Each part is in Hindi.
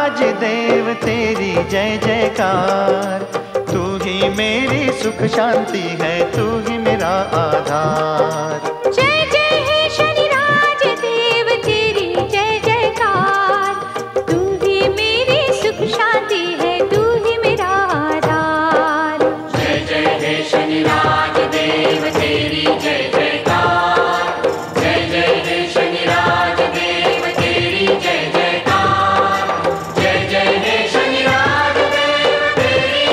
राज देव तेरी जय जयकार। तू ही मेरी सुख शांति है, तू ही मेरा आधार। जय जय है शनि राज देव तेरी जय जयकार। तू ही मेरी सुख शांति है, तू ही मेरा आधार। जय जय है शनि राज देव तेरी जय जयकार। जय जय है शनि राज देव तेरी जय जयकार। जय जय है शनि राज देव तेरी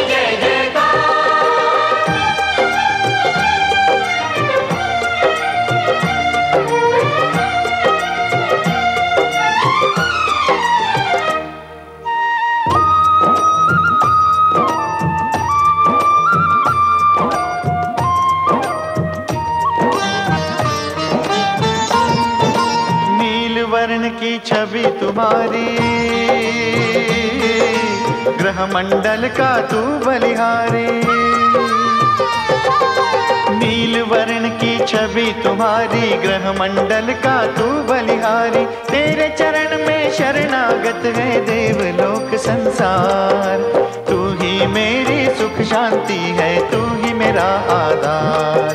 जय जयकार। नील वर्ण की छवि तुम्हारी, ग्रह मंडल का तू बलिहारी। नील वर्ण की छवि तुम्हारी, ग्रह मंडल का तू बलिहारी। तेरे चरण में शरणागत है देवलोक संसार। तू ही मेरी सुख शांति है, तू ही मेरा आधार।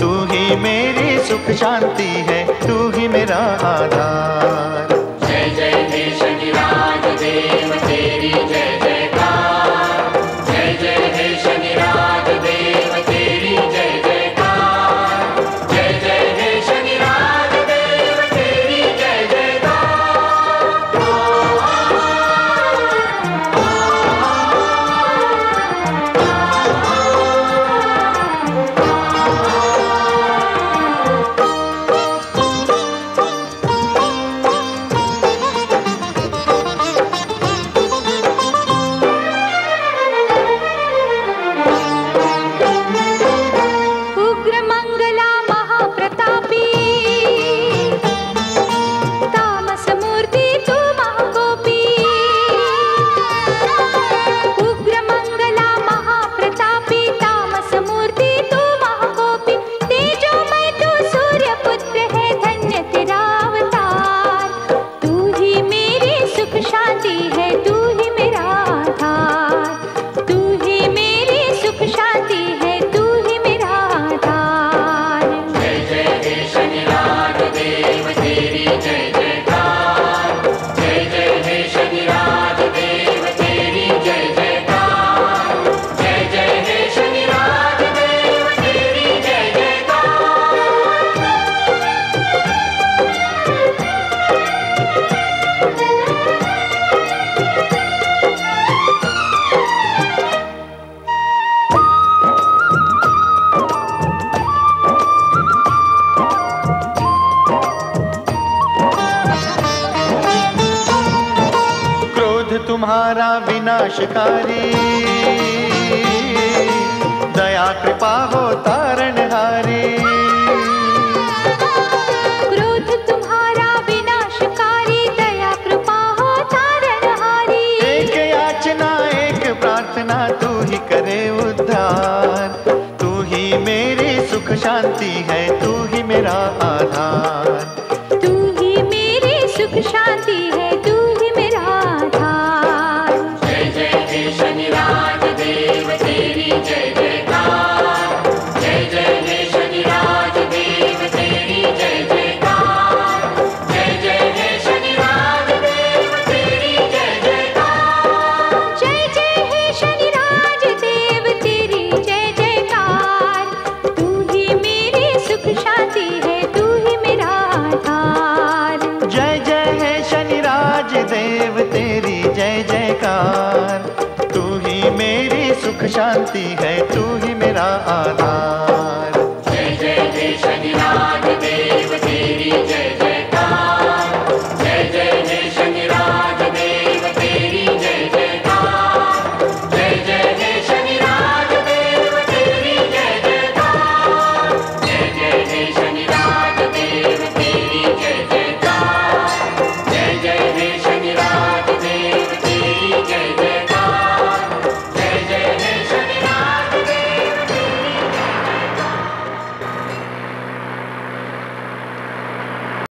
तू ही मेरी सुख शांति है, तू ही मेरा आधार। जय जय हे शनि राज देव तेरी जय जयकार। जय जय हे शनि राज देव तेरी जय जयकार। जय जय हे शनि राज देव तेरी जय जयकार। उग्र मंगला महाप्रतापी, तामस मूर्ति तू महागोपी। उग्र मंगला महाप्रतापी, तामस मूर्ति तू महागोपी। तेजोमय तू सूर्य पुत्र है, धन्य तेरा अवतार। तू ही मेरी सुख शांति है, तू ही मेरा आधार। तू ही मेरी सुख शांति है, तू ही मेरा आधार। जय जय हे शनि राज देव तेरी जय जयकार। जय जय हे शनि राज देव तेरी जय जयकार। जय जय हे शनि राज देव तेरी जय जयकार। क्रोध तुम्हारा विनाशकारी, दया कृपा हो तारणहारी। क्रोध तुम्हारा विनाशकारी, दया कृपा हो तारणहारी। एक याचना एक प्रार्थना, तू ही करे उद्धार। तू ही मेरी सुख शांति है, तू ही मेरा आधार। तू ही मेरी सुख शांति है, तू ही मेरा आधार। जय जय हे शनि राज देव तेरी जय जयकार। जय जय हे शनि राज देव तेरी जय जयकार। जय जय हे शनि राज देव तेरी जय जयकार। जय जय हे शनि राज देव तेरी जय जयकार। तू ही मेरी सुख शांति है, तू ही मेरा आधार। जय जय हे शनि राज देव तेरी जय जयकार। तू ही मेरी सुख शांति है, तू ही मेरा आधार।